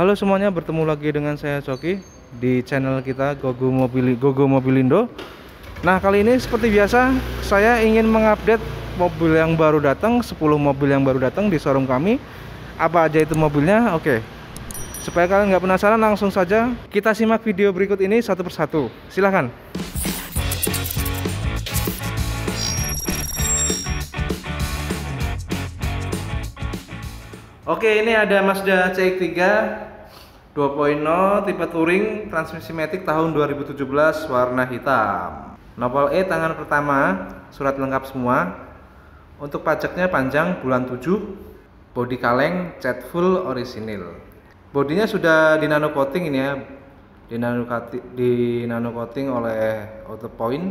Halo semuanya, bertemu lagi dengan saya Coky di channel kita Gogo Mobilindo. Nah, kali ini seperti biasa saya ingin mengupdate mobil yang baru datang, 10 mobil yang baru datang di showroom kami. Apa aja itu mobilnya? Oke. Supaya kalian nggak penasaran, langsung saja kita simak video berikut ini satu persatu. Silahkan. Oke, ini ada Mazda CX-3 2.0 tipe touring transmisi matic tahun 2017 warna hitam. Nopal E tangan pertama, surat lengkap semua. Untuk pajaknya panjang bulan 7, bodi kaleng, cat full orisinil. Bodinya sudah di nano coating ini ya. Di nano coating oleh Auto Point.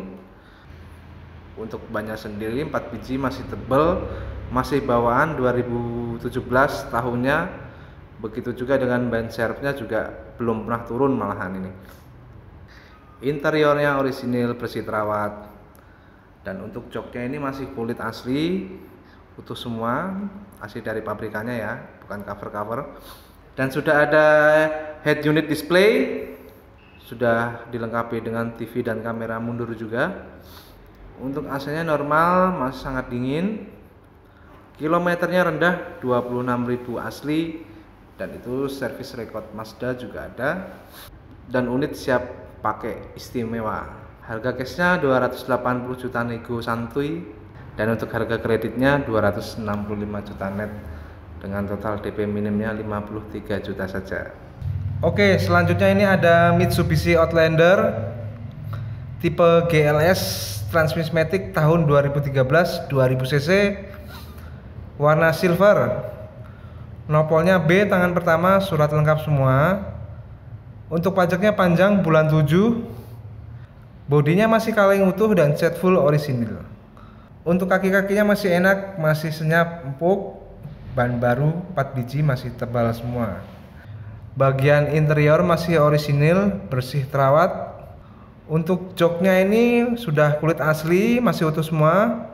Untuk bannya sendiri 4 biji, masih tebal. Masih bawaan 2017 tahunnya, begitu juga dengan ban serepnya juga belum pernah turun malahan ini. Interiornya orisinil, bersih terawat, dan untuk joknya ini masih kulit asli, utuh semua, asli dari pabrikannya ya, bukan cover-cover. Dan sudah ada head unit display, sudah dilengkapi dengan TV dan kamera mundur juga. Untuk AC-nya normal, masih sangat dingin. Kilometernya rendah, 26.000 asli, dan itu service record Mazda juga ada, dan unit siap pakai istimewa. Harga cashnya 280 juta nego santuy, dan untuk harga kreditnya 265 juta net dengan total DP minimnya 53 juta saja. Oke, selanjutnya ini ada Mitsubishi Outlander tipe GLS transmisi matic tahun 2013, 2000 cc, warna silver, nopolnya B tangan pertama, surat lengkap semua. Untuk pajaknya panjang bulan 7, bodinya masih kaleng utuh dan cat full orisinil. Untuk kaki-kakinya masih enak, masih senyap, empuk. Ban baru 4 biji, masih tebal semua. Bagian interior masih orisinil, bersih terawat. Untuk joknya ini sudah kulit asli, masih utuh semua,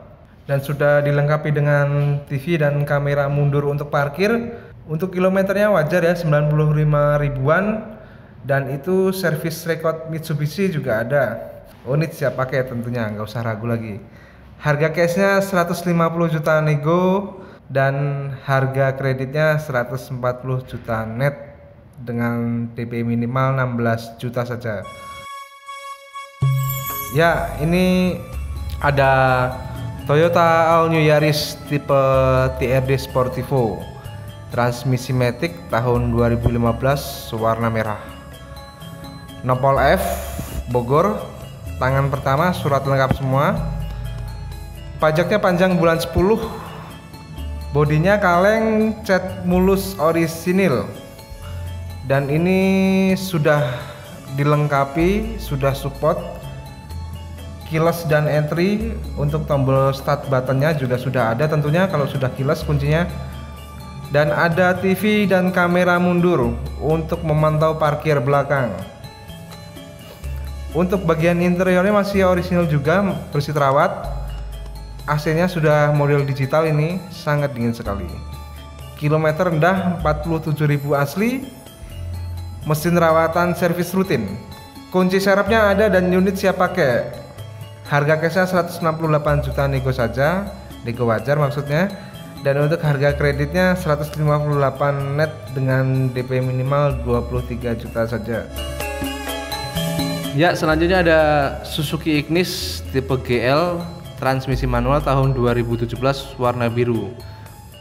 dan sudah dilengkapi dengan TV dan kamera mundur untuk parkir. Untuk kilometernya wajar ya, 95 ribuan, dan itu service record Mitsubishi juga ada, unit siap pakai tentunya, nggak usah ragu lagi. Harga cashnya 150 juta nego, dan harga kreditnya 140 juta net dengan DP minimal 16 juta saja ya. Ini ada Toyota All New Yaris tipe TRD Sportivo transmisi matic tahun 2015 warna merah. Nopol F Bogor, tangan pertama, surat lengkap semua. Pajaknya panjang bulan 10. Bodinya kaleng, cat mulus orisinil. Dan ini sudah dilengkapi, sudah support keyless dan entry. Untuk tombol start buttonnya juga sudah ada tentunya, kalau sudah keyless kuncinya. Dan ada TV dan kamera mundur untuk memantau parkir belakang. Untuk bagian interiornya masih orisinil juga, bersih terawat. AC nya sudah model digital ini, sangat dingin sekali. Kilometer rendah, 47.000 asli. Mesin rawatan servis rutin. Kunci serepnya ada dan unit siap pakai. Harga cashnya 168 juta nego saja, nego wajar maksudnya. Dan untuk harga kreditnya 158 net dengan DP minimal 23 juta saja. Ya, selanjutnya ada Suzuki Ignis tipe GL transmisi manual tahun 2017 warna biru.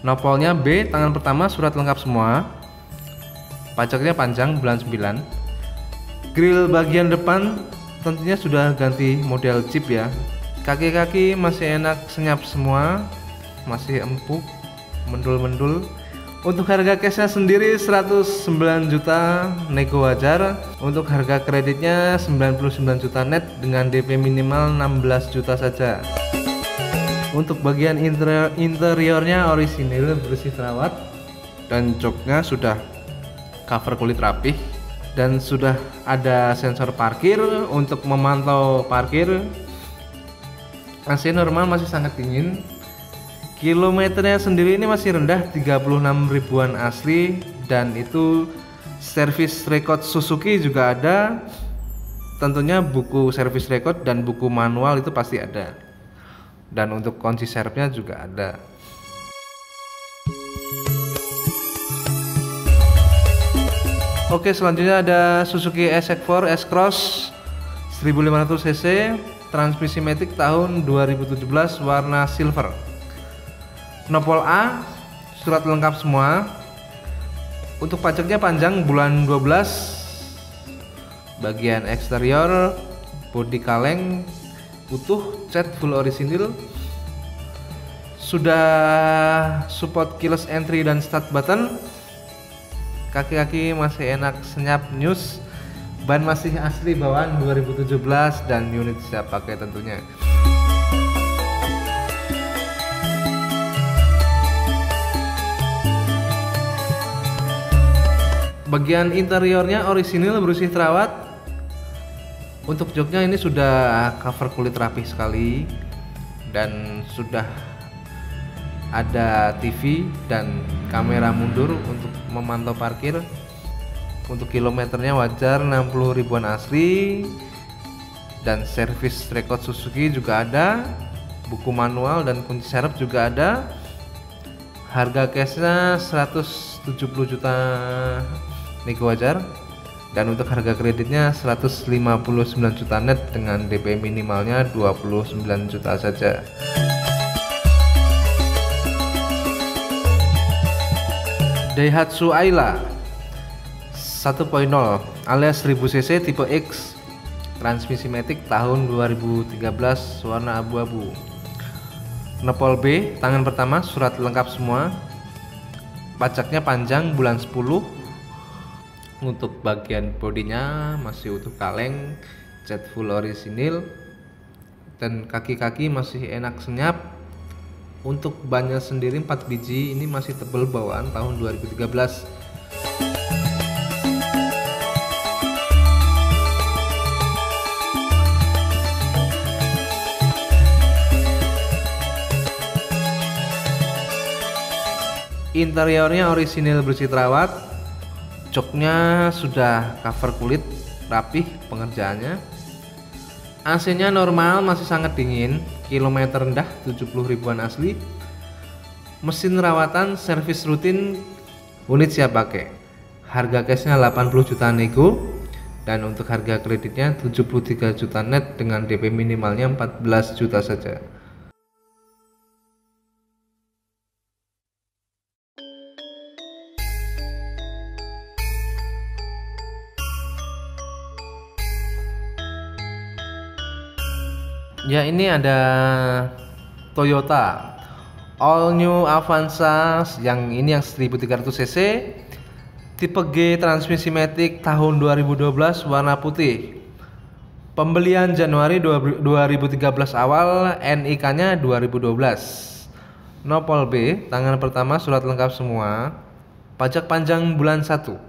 Nopolnya B tangan pertama, surat lengkap semua. Pajaknya panjang bulan 9. Grill bagian depan tentunya sudah ganti model chip ya. Kaki-kaki masih enak, senyap semua, masih empuk, mendul-mendul. Untuk harga cashnya sendiri 109 juta nego wajar. Untuk harga kreditnya 99 juta net dengan DP minimal 16 juta saja. Untuk bagian interiornya orisinil, bersih terawat, dan joknya sudah cover kulit rapih. Dan sudah ada sensor parkir untuk memantau parkir. AC normal, masih sangat dingin. Kilometernya sendiri ini masih rendah, 36 ribuan asli, dan itu Service record Suzuki juga ada. Tentunya buku service record dan buku manual itu pasti ada. Dan untuk kunci serepnya juga ada. Oke, selanjutnya ada Suzuki SX4 S Cross 1500cc, transmisi matic tahun 2017 warna silver. Nopol A, surat lengkap semua. Untuk pajaknya panjang bulan 12. Bagian eksterior bodi kaleng utuh, cat full orisinil. Sudah support keyless entry dan start button. Kaki-kaki masih enak senyap nyus. Ban masih asli bawaan 2017 dan unit siap pakai tentunya. Bagian interiornya orisinil bersih terawat. Untuk joknya ini sudah cover kulit rapih sekali dan sudah ada TV dan kamera mundur untuk memantau parkir. Untuk kilometernya wajar 60 ribuan asli, dan service record Suzuki juga ada, buku manual dan kunci serep juga ada. Harga cashnya 170 juta nego wajar, dan untuk harga kreditnya 159 juta net dengan DP minimalnya 29 juta saja. Daihatsu Ayla 1.0 alias 1000cc tipe X, transmisi matic tahun 2013 warna abu-abu. Nopol B, tangan pertama, surat lengkap semua. Pajaknya panjang bulan 10. Untuk bagian bodinya masih utuh kaleng, cat full orisinil, dan kaki-kaki masih enak senyap. Untuk bannya sendiri 4 biji, ini masih tebel bawaan tahun 2013. Interiornya orisinil bersih terawat, joknya sudah cover kulit rapih pengerjaannya. AC-nya normal, masih sangat dingin, kilometer rendah 70 ribuan asli. Mesin rawatan, servis rutin, unit siap pakai. Harga cashnya 80 juta nego, dan untuk harga kreditnya 73 juta net dengan DP minimalnya 14 juta saja. Ya, ini ada Toyota All New Avanza yang ini yang 1300cc tipe G, transmisi matic tahun 2012 warna putih. Pembelian Januari 2013 awal, NIK-nya 2012. Nopol B, tangan pertama, surat lengkap semua. Pajak panjang bulan 1.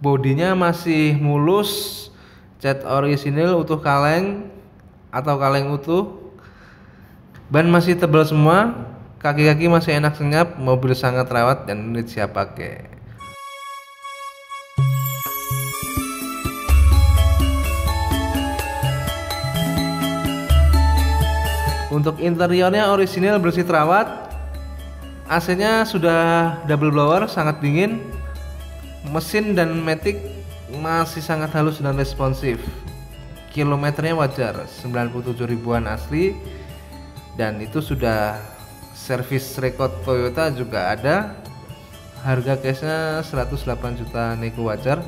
Bodinya masih mulus, cat orisinil utuh kaleng atau kaleng utuh, ban masih tebal semua, kaki-kaki masih enak senyap, mobil sangat terawat dan unit siap pakai. Untuk interiornya orisinil bersih terawat, AC-nya sudah double blower, sangat dingin, mesin dan matic masih sangat halus dan responsif. Kilometernya wajar 97 ribuan asli, dan itu sudah service record Toyota juga ada. Harga cashnya 108 juta nego wajar,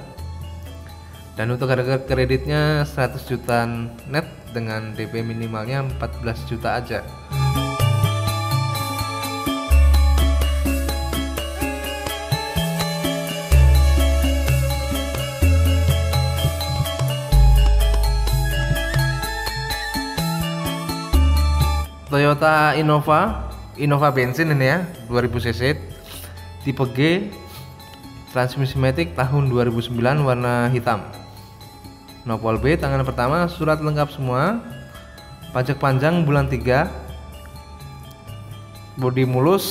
dan untuk harga kreditnya 100 juta net dengan DP minimalnya 14 juta aja. Toyota Innova bensin ini ya, 2000cc tipe G, transmisi matic tahun 2009 warna hitam. Nopol B, tangan pertama, surat lengkap semua. Pajak panjang bulan 3. Bodi mulus,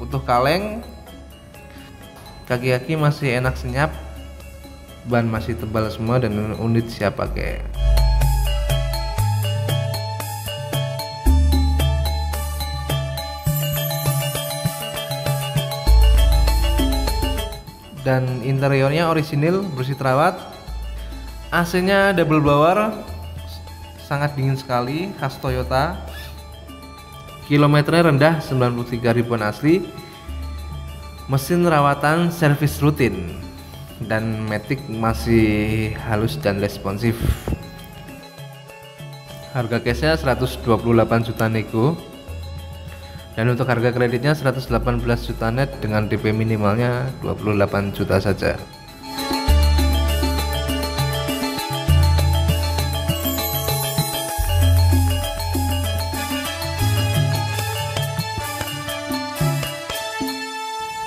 utuh kaleng. Kaki-kaki masih enak senyap, ban masih tebal semua dan unit siap pakai. Dan interiornya orisinil, bersih terawat. AC-nya double blower, sangat dingin sekali, khas Toyota. Kilometernya rendah, 93.000-an asli. Mesin rawatan servis rutin dan matic masih halus dan responsif. Harga cashnya 128 juta nego, dan untuk harga kreditnya 118 juta net dengan DP minimalnya 28 juta saja.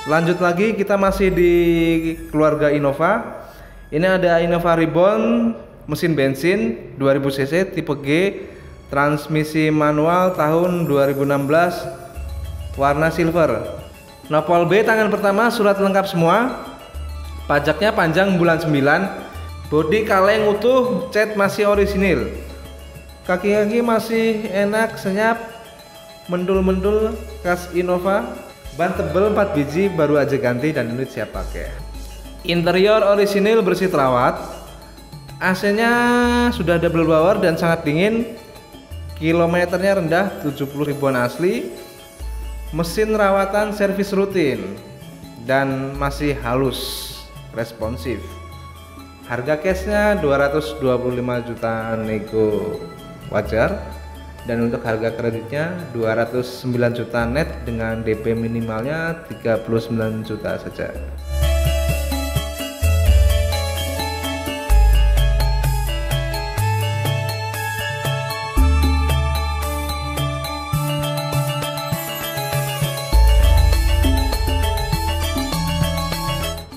Lanjut lagi, kita masih di keluarga Innova. Ini ada Innova Reborn, mesin bensin 2000 cc, tipe G, transmisi manual tahun 2016, warna silver, nopol B, tangan pertama, surat lengkap semua, pajaknya panjang bulan 9, bodi kaleng utuh, cat masih orisinil, kaki-kaki masih enak senyap, mendul-mendul khas Innova. Ban tebel 4 biji baru aja ganti dan unit siap pakai. Interior orisinil, bersih terawat. AC-nya sudah double blower dan sangat dingin. Kilometernya rendah, 70.000-an asli. Mesin rawatan servis rutin dan masih halus, responsif. Harga cashnya 225 juta nego, wajar. Dan untuk harga kreditnya 209 juta net dengan DP minimalnya 39 juta saja.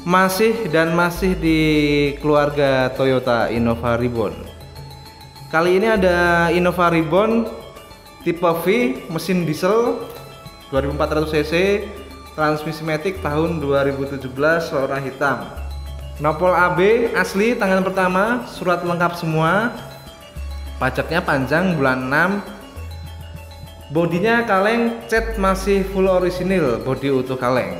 Masih di keluarga Toyota Innova Reborn. Kali ini ada Innova Reborn tipe V, mesin diesel 2400 cc, transmisi matic tahun 2017, warna hitam, nopol AB asli, tangan pertama, surat lengkap semua, pajaknya panjang bulan 6, bodinya kaleng, cat masih full orisinil, bodi utuh kaleng.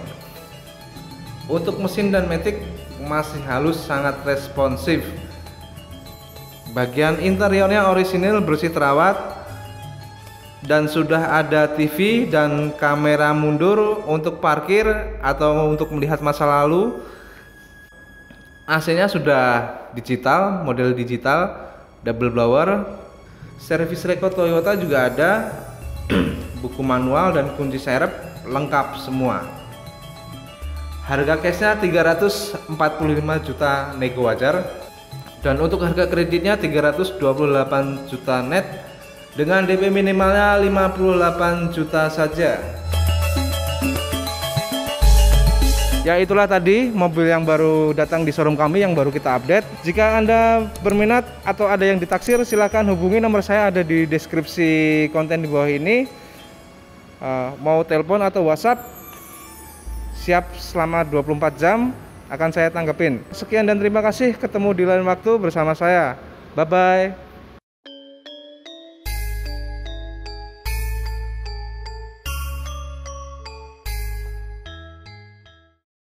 Untuk mesin dan matic masih halus, sangat responsif. Bagian interiornya orisinil, bersih terawat, dan sudah ada TV dan kamera mundur untuk parkir atau untuk melihat masa lalu. AC-nya sudah digital, model digital, double blower. Servis rekod Toyota juga ada, buku manual dan kunci serep lengkap semua. Harga cashnya 345 juta nego wajar. Dan untuk harga kreditnya 328 juta net dengan DP minimalnya 58 juta saja. Ya, itulah tadi mobil yang baru datang di showroom kami yang baru kita update. Jika Anda berminat atau ada yang ditaksir, silahkan hubungi nomor saya, ada di deskripsi konten di bawah ini. Mau telepon atau WhatsApp, siap selama 24 jam. Akan saya tanggepin. Sekian dan terima kasih, ketemu di lain waktu bersama saya. Bye-bye.